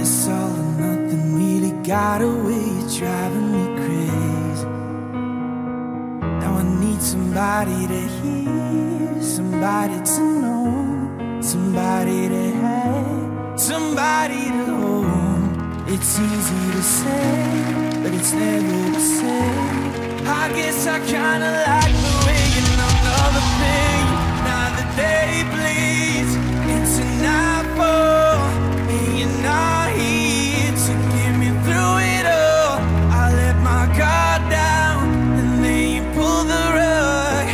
This all or nothing really got away, you're driving me crazy. Now I need somebody to hear, somebody to know, somebody to have, somebody to hold. It's easy to say, but it's never the same. I guess I kinda like the way you know another thing. Now the day bleeds into nightfall, and you're not here to get me through it all. I let my guard down, and then you pulled the rug.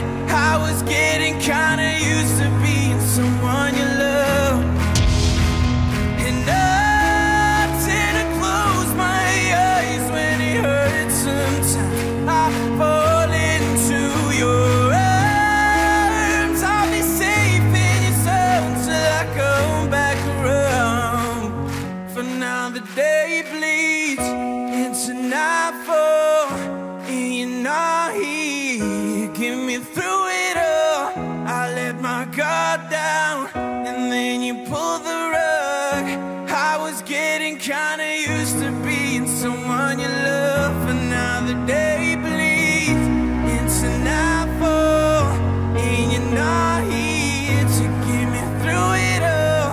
I was getting kinda used to being someone you love, and I tend to close my eyes when it hurts. Sometimes I fall into your arms. I'll be safe in your arms till I come back around. For now the day bleeds into nightfall, and you're not here, get me through it all. I let my guard down, and then you pulled the rug. I was getting kinda used to being someone you love. For now the day bleeds into nightfall, and you're not here to get me through it all.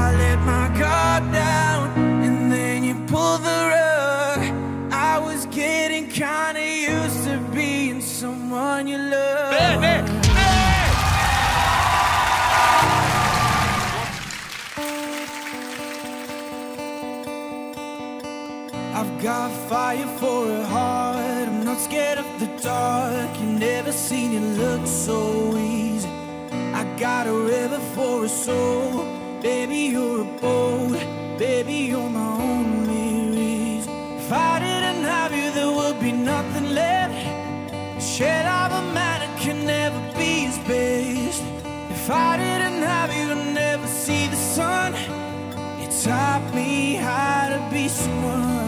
I let my guard down, and then you pulled the rug. I was getting kinda used to being someone you love. I've got fire for a heart, I'm not scared of the dark. You never seen it look so easy. I got a river for a soul. Baby, you're a boat. Baby, you're my only reason. If I didn't have you, there would be nothing left. A shed of a man that can never be his best. If I didn't have you, I'd never see the sun. You taught me how to be someone.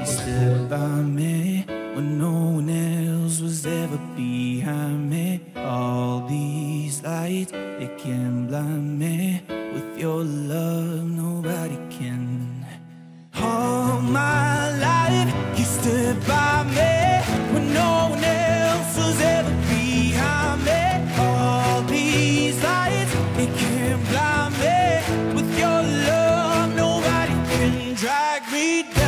You stood by me when no one else was ever behind me. All these lights, they can blind me. With your love, nobody can. All my life, you stood by me when no one else was ever behind me. All these lights, they can blind me. With your love, nobody can drag me down.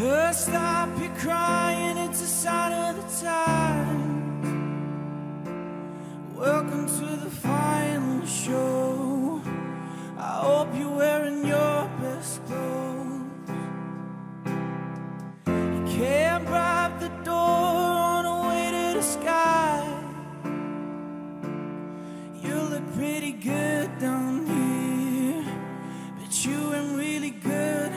Just stop your crying, it's a sign of the time. Welcome to the final show. I hope you're wearing your best clothes. You can't bribe the door on the way to the sky. You look pretty good down here, but you ain't really good.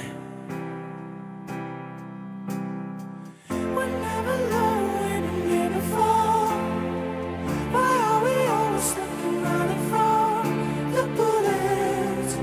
Why are we always looking running from the bullets?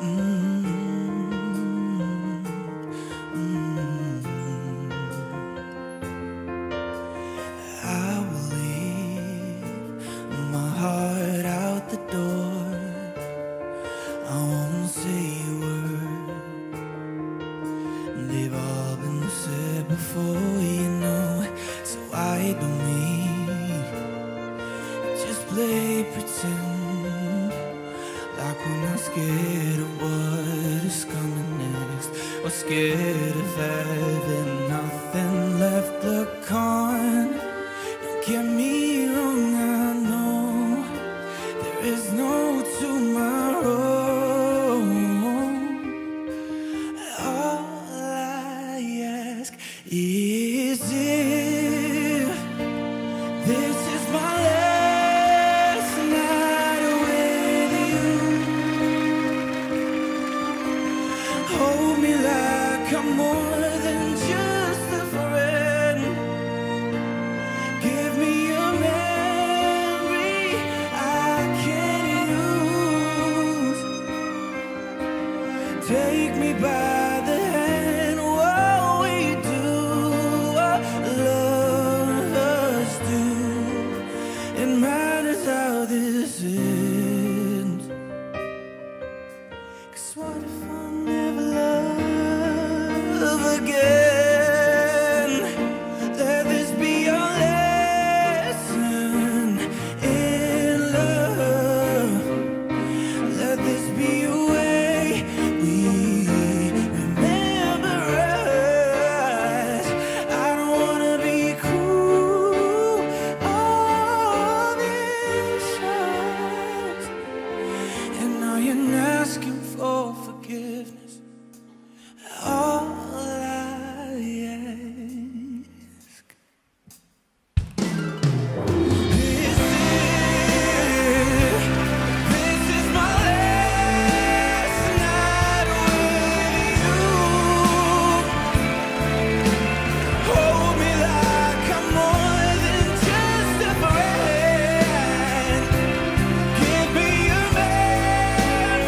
I will leave my heart out the door. I won't say a word. They've all been said before, you know, so I don't need to just play pretend, like we're not scared of what is coming next, or scared of having nothing left to look on. Don't get me wrong, I know there is no tomorrow. Is it? This is my last night with you. Hold me like I'm more than just a friend. Give me a memory I can use. Take me back. This end. 'Cause what if I never love again? Let this be your lesson in love. Let this be a way we remember us. I don't wanna be cool all this. And asking for forgiveness. All I ask is this is my last night with you. Hold me like I'm more than just a friend. Give me your man.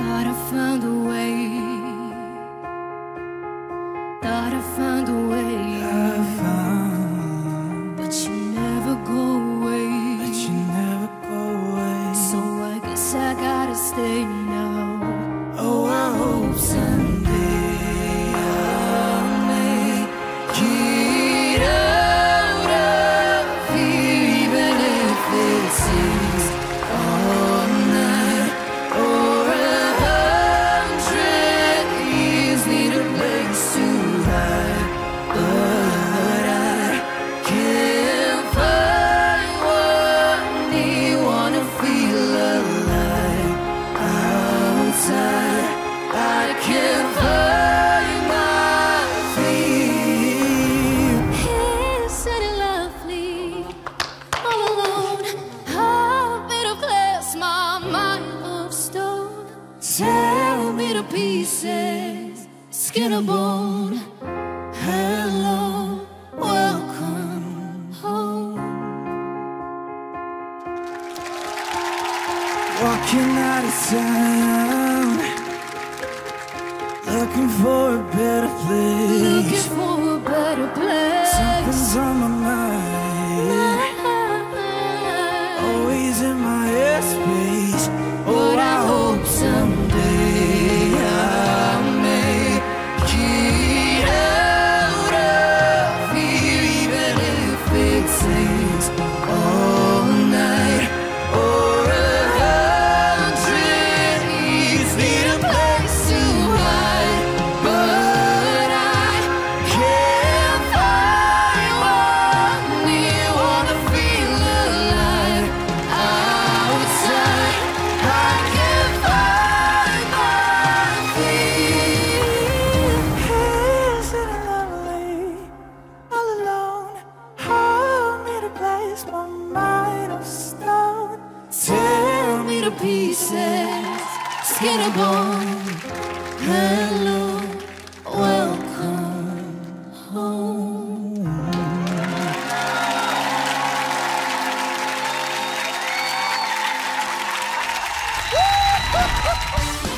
Thought I found a way, but you never go away, so I guess I gotta stay now. Oh, I hope someday I'll make it out of here, even if it seems all night or 100 years. Need a place to tear me to pieces, skin and bone. Hello, welcome home. Walking out of town, looking for a better place. Something's on my mind, always in my headspace. Oh, I hope someday. All night or to pieces, skin and bone. Hello, welcome home.